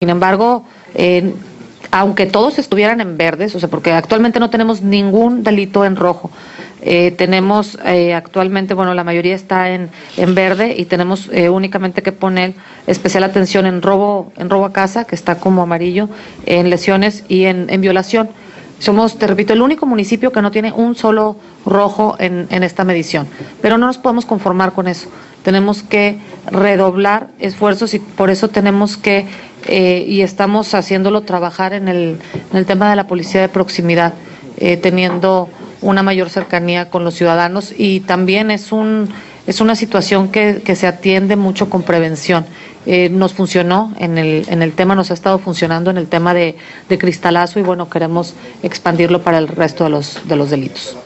Sin embargo, aunque todos estuvieran en verdes, o sea, porque actualmente no tenemos ningún delito en rojo, tenemos actualmente, bueno, la mayoría está en verde y tenemos únicamente que poner especial atención en robo a casa, que está como amarillo, en lesiones y en violación. Somos, te repito, el único municipio que no tiene un solo rojo en esta medición, pero no nos podemos conformar con eso. Tenemos que redoblar esfuerzos y por eso tenemos que, y estamos haciéndolo, trabajar en el tema de la policía de proximidad, teniendo una mayor cercanía con los ciudadanos, y también es una situación que se atiende mucho con prevención. Nos funcionó en el tema, nos ha estado funcionando en el tema de cristalazo, y bueno, queremos expandirlo para el resto de los delitos.